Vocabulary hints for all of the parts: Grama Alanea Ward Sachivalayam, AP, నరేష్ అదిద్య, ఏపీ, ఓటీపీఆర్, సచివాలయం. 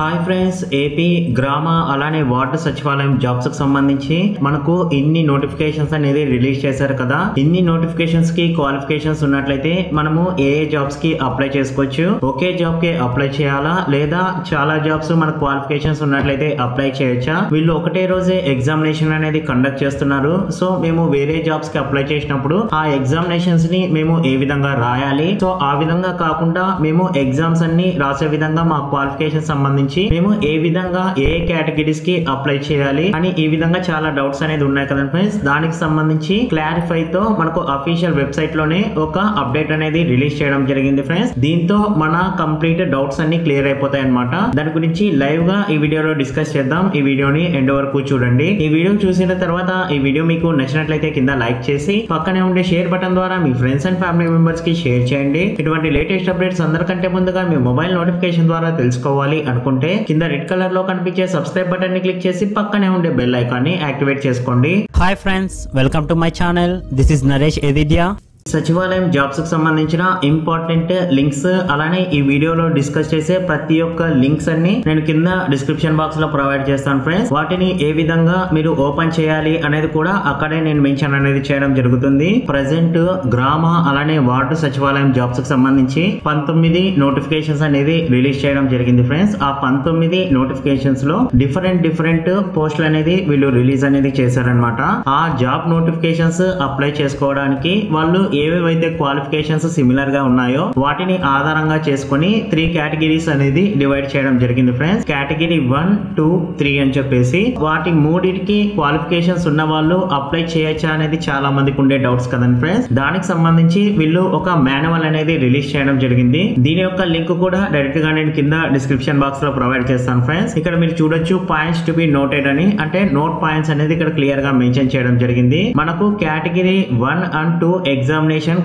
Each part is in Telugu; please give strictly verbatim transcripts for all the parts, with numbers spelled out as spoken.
Hi friends, A P Grama Alanea Ward Sachivalayam jobs ki sambandhinchi manaku inni notifications anedi release chesaru kada. Inni notifications ki qualifications unnatlaite manamu ee jobs ki apply chesukochu. Oke job ki apply cheyala leda chala jobs mana qualifications unnatlaite apply cheyocha. Veellu okate roje examination anedi conduct chestunnaru. So memu vere jobs ki apply chesinappudu aa examinations ni memu ee vidhanga rayali. So aa vidhanga kaakunda memu exams anni rase vidhanga ma qualifications sambandhi మేము ఏ విధంగా ఏ కేటగిరీస్ కి అప్లై చేయాలి అని ఈ విధంగా చాలా డౌట్స్ అనేది ఉన్నాయి కదండి ఫ్రెండ్స్. దానికి సంబంధించి క్లారిఫై తో మనకు ఆఫీషియల్ వెబ్సైట్ లోనే ఒక అప్డేట్ అనేది రిలీజ్ చేయడం జరిగింది ఫ్రెండ్స్. దీంతో మన కంప్లీట్ డౌట్స్ అన్ని క్లియర్ అయిపోతాయి అన్నమాట. దాని గురించి లైవ్ గా ఈ వీడియోలో డిస్కస్ చేద్దాం. ఈ వీడియోని ఎండ్ వరకు చూడండి. ఈ వీడియో చూసిన తర్వాత ఈ వీడియో మీకు నచ్చినట్లయితే కింద లైక్ చేసి పక్కనే ఉండే షేర్ బటన్ ద్వారా మీ ఫ్రెండ్స్ అండ్ ఫ్యామిలీ మెంబర్స్ కి షేర్ చేయండి. ఇటువంటి లేటెస్ట్ అప్డేట్స్ అందరికంటే ముందుగా మీ మొబైల్ నోటిఫికేషన్ ద్వారా తెలుసుకోవాలి అనుకుంటున్నాను. కింద రెడ్ కలర్ లో కనిపించే సబ్స్క్రైబ్ బటన్ ని క్లిక్ చేసి పక్కనే ఉండే బెల్ ఐకాన్ ని యాక్టివేట్ చేసుకోండి. Hi friends, welcome to my channel. This is నరేష్ అదిద్య. సచివాలయం జాబ్స్ కి సంబంధించిన ఇంపార్టెంట్ లింక్స్ అలానే ఈ వీడియోలో డిస్కస్ చేసే ప్రతి ఒక్క లింక్స్ అన్ని నేను కింద డిస్క్రిప్షన్ బాక్స్ లో ప్రొవైడ్ చేస్తాను ఫ్రెండ్స్. వాటిని ఏ విధంగా మీరు ఓపెన్ చేయాలి అనేది కూడా అక్కడే నేను మెన్షన్ అనేది చేయడం జరుగుతుంది. ప్రజెంట్ గ్రామ అలానే వార్డు సచివాలయం జాబ్స్ కి సంబంధించి పంతొమ్మిది నోటిఫికేషన్స్ అనేది రిలీజ్ చేయడం జరిగింది ఫ్రెండ్స్. ఆ పంతొమ్మిది నోటిఫికేషన్స్ లో డిఫరెంట్ డిఫరెంట్ పోస్టులు అనేది వీళ్ళు రిలీజ్ అనేది చేశారనమాట. ఆ జాబ్ నోటిఫికేషన్స్ అప్లై చేసుకోవడానికి వాళ్ళు ఏవేవైతే క్వాలిఫికేషన్స్ సిమిలర్ గా ఉన్నాయో వాటిని ఆధారంగా చేసుకుని త్రీ కేటగిరీస్ అనేది డివైడ్ చేయడం జరిగింది friends. Category one two three అని చెప్పేసి వాటి మూడింటికి క్వాలిఫికేషన్స్ ఉన్న వాళ్ళు అప్లై చేయొచ్చా అనేది చాలా మందికి ఉండే డౌట్స్ కదండి ఫ్రెండ్స్. దానికి సంబంధించి వీళ్ళు ఒక మాన్యువల్ అనేది రిలీజ్ చేయడం జరిగింది. దీని యొక్క లింక్ కూడా డైరెక్ట్ గా నేను కింద డిస్క్రిప్షన్ బాక్స్ లో ప్రొవైడ్ చేస్తాను ఫ్రెండ్స్. ఇక్కడ మీరు చూడొచ్చు పాయింట్స్ టు బి నోటెడ్ అని, అంటే నోట్ పాయింట్స్ అనేది ఇక్కడ క్లియర్ గా మెన్షన్ చేయడం జరిగింది. మనకు category one and two exam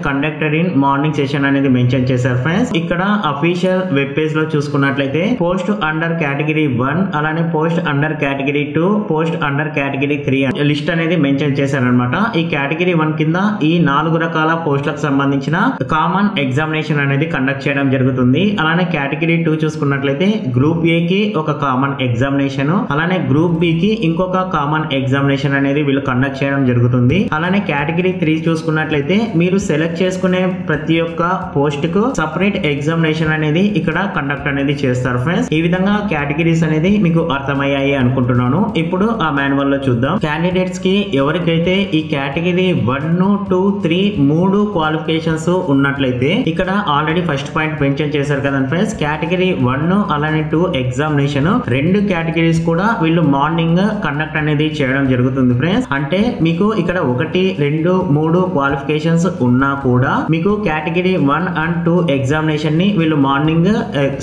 conducted in morning session అనేది మెన్షన్ చేశారు ఫ్రెండ్స్. ఇక్కడ అఫీషియల్ వెబ్ పేజ్ లో చూసుకున్నట్లయితే పోస్ట్ అండర్ కేటగిరీ వన్ అలానే post under category two post under category three list అనేది మెన్షన్ చేశారనమాట. ఈ కేటగిరీ వన్ కింద ఈ నాలుగు రకాల పోస్టులకు సంబంధించిన కామన్ ఎగ్జామినేషన్ అనేది కండక్ట్ చేయడం జరుగుతుంది. అలానే కేటగిరీ టూ చూసుకున్నట్లయితే గ్రూప్ ఏ కి ఒక కామన్ ఎగ్జామినేషన్ అలానే గ్రూప్ బి కి ఇంకొక కామన్ ఎగ్జామినేషన్ అనేది వీళ్ళు కండక్ట్ చేయడం జరుగుతుంది. అలానే కేటగిరీ త్రీ చూసుకున్నట్లయితే మీరు సెలెక్ట్ చేసుకునే ప్రతి ఒక్క పోస్ట్ కు సపరేట్ ఎగ్జామినేషన్ అనేది ఇక్కడ కండక్ట్ అనేది చేస్తారు ఫ్రెండ్స్. ఈ విధంగా కేటగిరీస్ అనేది మీకు అర్థమయ్యాయి అనుకుంటున్నాను. ఇప్పుడు ఆ మాన్యువల్ లో చూద్దాం. క్యాండిడేట్స్ కి ఎవరికైతే ఈ కేటగిరీ వన్ టూ త్రీ మూడు క్వాలిఫికేషన్స్ ఉన్నట్లయితే ఇక్కడ ఆల్రెడీ ఫస్ట్ పాయింట్ మెన్షన్ చేశారు కదా ఫ్రెండ్స్. కేటగిరీ వన్ అలానే టూ ఎగ్జామినేషన్ రెండు కేటగిరీస్ కూడా వీళ్ళు మార్నింగ్ కండక్ట్ అనేది చేయడం జరుగుతుంది ఫ్రెండ్స్. అంటే మీకు ఇక్కడ ఒకటి రెండు మూడు క్వాలిఫికేషన్స్ ఉన్నా కూడా మీకు category one and two examination ని వీళ్ళు మార్నింగ్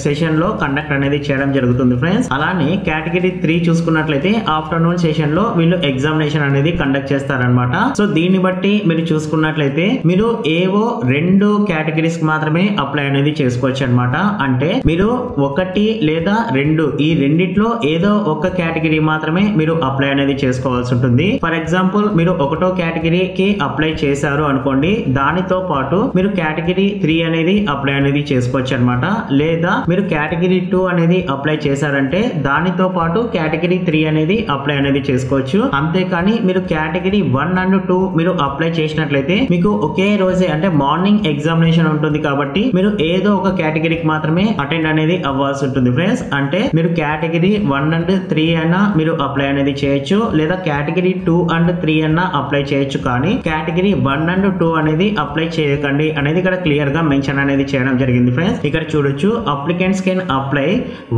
సెషన్ లో కండక్ట్ అనేది చేయడం జరుగుతుంది ఫ్రెండ్స్. అలానే కేటగిరీ త్రీ చూసుకున్నట్లయితే ఆఫ్టర్నూన్ సెషన్ లో వీళ్ళు ఎగ్జామినేషన్ అనేది కండక్ట్ చేస్తారనమాట. సో దీన్ని బట్టి మీరు చూసుకున్నట్లయితే మీరు ఏవో రెండు కేటగిరీస్ కి మాత్రమే అప్లై అనేది చేసుకోవచ్చు అనమాట. అంటే మీరు ఒకటి లేదా రెండు ఈ రెండిట్లో ఏదో ఒక కేటగిరీ మాత్రమే మీరు అప్లై అనేది చేసుకోవాల్సి ఉంటుంది. ఫర్ ఎగ్జాంపుల్ మీరు ఒకటో కేటగిరీకి అప్లై చేశారు అనుకోండి, దానితో పాటు మీరు కేటగిరీ త్రీ అనేది అప్లై అనేది చేసుకోవచ్చు అనమాట. లేదా మీరు కేటగిరీ టూ అనేది అప్లై చేశారంటే దానితో పాటు కేటగిరీ త్రీ అనేది అప్లై అనేది చేసుకోవచ్చు. అంతేకాని మీరు కేటగిరీ వన్ అండ్ టూ మీరు అప్లై చేసినట్లయితే మీకు ఒకే రోజే అంటే మార్నింగ్ ఎగ్జామినేషన్ ఉంటుంది కాబట్టి మీరు ఏదో ఒక కేటగిరీకి మాత్రమే అటెండ్ అనేది అవ్వాల్సి ఉంటుంది ఫ్రెండ్స్. అంటే మీరు కేటగిరీ వన్ అండ్ త్రీ అయినా మీరు అప్లై అనేది చేయొచ్చు, లేదా కేటగిరీ టూ అండ్ త్రీ అయినా అప్లై చేయొచ్చు. కానీ కేటగిరీ వన్ అండ్ టూ అనేది అప్లై చేయకండి అనేది ఇక్కడ క్లియర్ గా మెన్షన్ అనేది చేయడం జరిగింది ఫ్రెండ్స్. ఇక్కడ చూడొచ్చు applicants can apply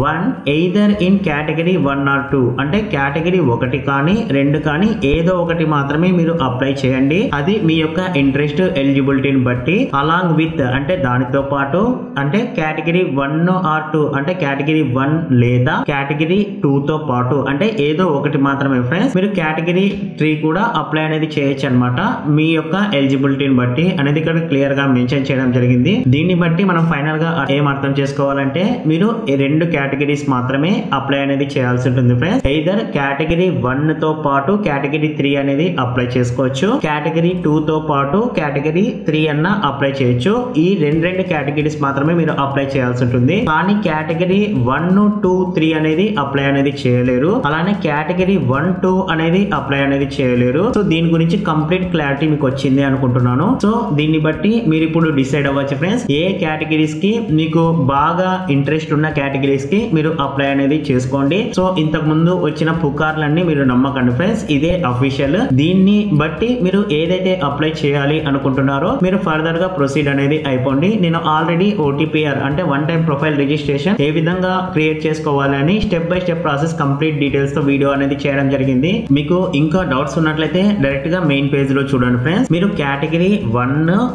one either in category one or two, అంటే కేటగిరీ ఒకటి కానీ రెండు కానీ ఏదో ఒకటి మాత్రమే మీరు అప్లై చేయండి. అది మీ యొక్క ఇంట్రెస్ట్ ఎలిజిబిలిటీని బట్టి అలాంగ్ విత్ అంటే దానితో పాటు అంటే కేటగిరీ వన్ ఆర్ టూ అంటే కేటగిరీ వన్ లేదా కేటగిరీ టూ తో పాటు అంటే ఏదో ఒకటి మాత్రమే ఫ్రెండ్స్. మీరు కేటగిరీ త్రీ కూడా అప్లై అనేది చేయొచ్చు అనమాట మీ యొక్క ఎలిజిబిలిటీని బట్టి అనేది ఇక్కడ క్లియర్ గా మెన్షన్ చేయడం జరిగింది. దీన్ని బట్టి మనం ఫైనల్ గా ఏం అర్థం చేసుకోవాలంటే మీరు ఈ రెండు కేటగిరీస్ మాత్రమే అప్లై అనేది చేయాల్సి ఉంటుంది ఫ్రెండ్స్. ఐదర్ కేటగిరీ వన్ తో పాటు కేటగిరీ త్రీ అనేది అప్లై చేసుకోవచ్చు, కేటగిరీ టూ తో పాటు కేటగిరీ త్రీ అన్న అప్లై చేయొచ్చు. ఈ రెండు రెండు కేటగిరీస్ మాత్రమే మీరు అప్లై చేయాల్సి ఉంటుంది. కానీ కేటగిరీ వన్ టూ త్రీ అనేది అప్లై అనేది చేయలేరు, అలానే కేటగిరీ వన్ టూ అనేది అప్లై అనేది చేయలేరు. సో దీని గురించి కంప్లీట్ క్లారిటీ మీకు వచ్చింది అనుకుంటున్నాను. సో దీన్ని బట్టి మీరు ఇప్పుడు డిసైడ్ అవ్వచ్చు ఫ్రెండ్స్, ఏ కేటగిరీస్ కి మీకు బాగా ఇంట్రెస్ట్ ఉన్న కేటగిరీస్ కి మీరు అప్లై అనేది చేసుకోండి. సో ఇంతకు ముందు వచ్చిన పుకార్లన్నీ మీరు నమ్మకండి ఫ్రెండ్స్, ఇదే అఫీషియల్. దీన్ని బట్టి మీరు ఏదైతే అప్లై చేయాలి అనుకుంటున్నారో మీరు ఫర్దర్ గా ప్రొసీడ్ అనేది అయిపోండి. నేను ఆల్రెడీ ఓటీపీఆర్ అంటే వన్ టైం ప్రొఫైల్ రిజిస్ట్రేషన్ ఏ విధంగా క్రియేట్ చేసుకోవాలని step by step process complete details తో వీడియో అనేది చేయడం జరిగింది. మీకు ఇంకా డౌట్స్ ఉన్నట్లయితే డైరెక్ట్ గా మెయిన్ పేజ్ లో చూడండి ఫ్రెండ్స్. మీరు కేటగిరీ వన్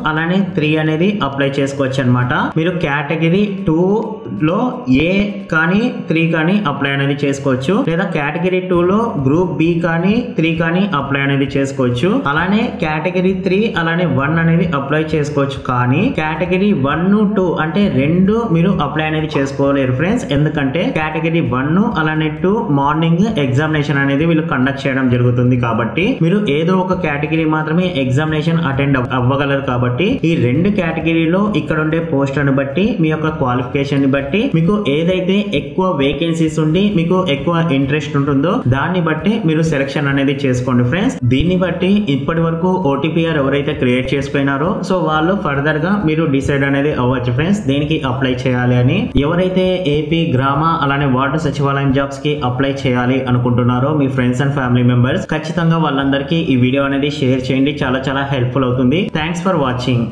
అలానే త్రీ అనేది అప్లై చేసుకోవచ్చు అనమాట. మీరు కేటగిరీ టూ లో ఏ కానీ త్రీ కానీ అప్లై అనేది చేసుకోవచ్చు, లేదా కేటగిరీ టూ లో గ్రూప్ బి కానీ త్రీ కానీ అప్లై అనేది చేసుకోవచ్చు, అలానే కేటగిరీ త్రీ అలానే వన్ అనేది అప్లై చేసుకోవచ్చు. కానీ కేటగిరీ వన్ టూ అంటే రెండు మీరు అప్లై అనేది చేసుకోలేరు ఫ్రెండ్స్, ఎందుకంటే కేటగిరీ వన్ అలానే టూ మార్నింగ్ ఎగ్జామినేషన్ అనేది వీళ్ళు కండక్ట్ చేయడం జరుగుతుంది కాబట్టి మీరు ఏదో ఒక కేటగిరీ మాత్రమే ఎగ్జామినేషన్ అటెండ్ అవ్వగలరు. కాబట్టి ఈ రెండు కేటగిరీలో ఇక్కడ ఉండే పోస్టులను బట్టి మీ యొక్క క్వాలిఫికేషన్ బట్టి మీకు ఏదైతే ఎక్కువ వేకెన్సీస్ ఉండి మీకు ఎక్కువ ఇంట్రెస్ట్ ఉంటుందో దాన్ని బట్టి మీరు సెలక్షన్ అనేది చేసుకోండి ఫ్రెండ్స్. దీన్ని బట్టి ఇప్పటి వరకు ఓటీపీఆర్ ఎవరైతే క్రియేట్ చేసుకున్నారో సో వాళ్ళు ఫర్దర్ గా మీరు డిసైడ్ అనేది అవ్వచ్చు ఫ్రెండ్స్ దేనికి అప్లై చేయాలి అని. ఎవరైతే ఏపీ గ్రామా అలానే వార్డు సచివాలయం జాబ్స్ కి అప్లై చేయాలి అనుకుంటున్నారో మీ ఫ్రెండ్స్ అండ్ ఫ్యామిలీ మెంబర్స్ ఖచ్చితంగా వాళ్ళందరికీ ఈ వీడియో అనేది షేర్ చేయండి, చాలా చాలా హెల్ప్ఫుల్ అవుతుంది. Thanks for watching.